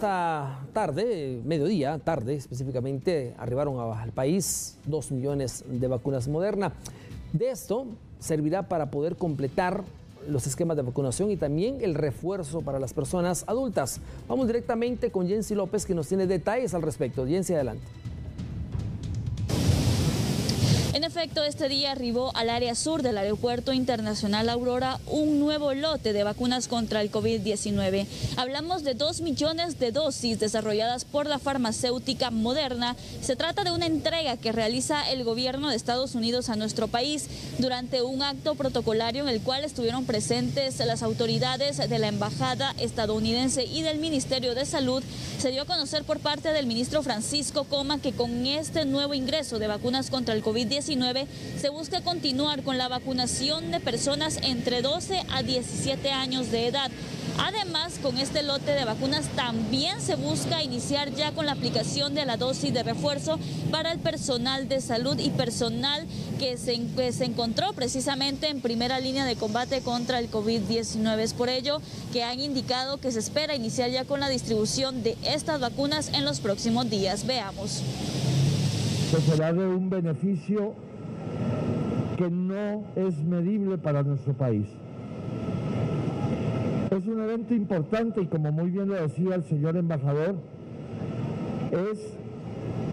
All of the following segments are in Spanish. esta tarde, mediodía, tarde específicamente, arribaron al país 2 millones de vacunas Moderna. De esto servirá para poder completar los esquemas de vacunación y también el refuerzo para las personas adultas. Vamos directamente con Jensi López, que nos tiene detalles al respecto. Jensi, adelante. En efecto, este día arribó al área sur del Aeropuerto Internacional Aurora un nuevo lote de vacunas contra el COVID-19. Hablamos de 2 millones de dosis desarrolladas por la farmacéutica Moderna. Se trata de una entrega que realiza el gobierno de Estados Unidos a nuestro país durante un acto protocolario en el cual estuvieron presentes las autoridades de la Embajada estadounidense y del Ministerio de Salud. Se dio a conocer por parte del ministro Francisco Coma que con este nuevo ingreso de vacunas contra el COVID-19 se busca continuar con la vacunación de personas entre 12 a 17 años de edad. Además, con este lote de vacunas también se busca iniciar ya con la aplicación de la dosis de refuerzo para el personal de salud y personal que se encontró precisamente en primera línea de combate contra el COVID-19. Es por ello que han indicado que se espera iniciar ya con la distribución de estas vacunas en los próximos días. Veamos. Que será de un beneficio que no es medible para nuestro país. Es un evento importante y, como muy bien lo decía el señor embajador, es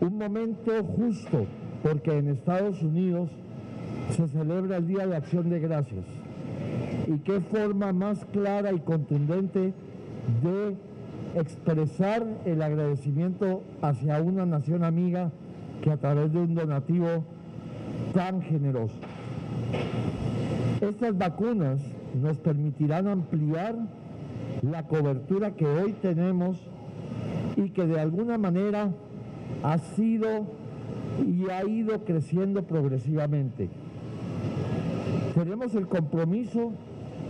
un momento justo porque en Estados Unidos se celebra el Día de Acción de Gracias. Y qué forma más clara y contundente de expresar el agradecimiento hacia una nación amiga que a través de un donativo tan generoso. Estas vacunas nos permitirán ampliar la cobertura que hoy tenemos y que de alguna manera ha sido y ha ido creciendo progresivamente. Tenemos el compromiso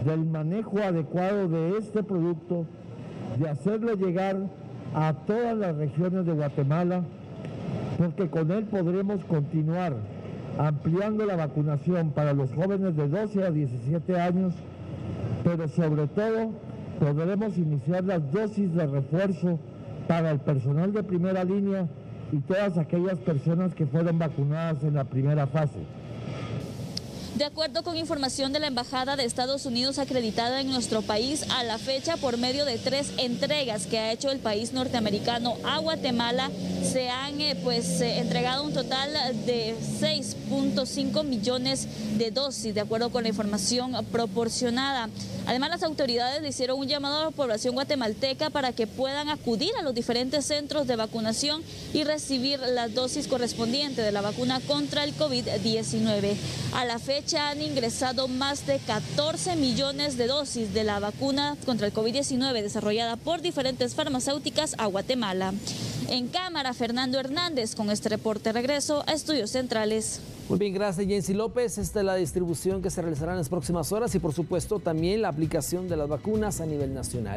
del manejo adecuado de este producto, de hacerlo llegar a todas las regiones de Guatemala, porque con él podremos continuar ampliando la vacunación para los jóvenes de 12 a 17 años, pero sobre todo podremos iniciar las dosis de refuerzo para el personal de primera línea y todas aquellas personas que fueron vacunadas en la primera fase. De acuerdo con información de la Embajada de Estados Unidos acreditada en nuestro país, a la fecha, por medio de 3 entregas que ha hecho el país norteamericano a Guatemala, se han entregado un total de 6.5 millones de dosis, de acuerdo con la información proporcionada. Además, las autoridades le hicieron un llamado a la población guatemalteca para que puedan acudir a los diferentes centros de vacunación y recibir las dosis correspondientes de la vacuna contra el COVID-19. A la fecha han ingresado más de 14 millones de dosis de la vacuna contra el COVID-19 desarrollada por diferentes farmacéuticas a Guatemala. En cámara, Fernando Hernández, con este reporte. Regreso a Estudios Centrales. Muy bien, gracias, Jensi López. Esta es la distribución que se realizará en las próximas horas y, por supuesto, también la aplicación de las vacunas a nivel nacional.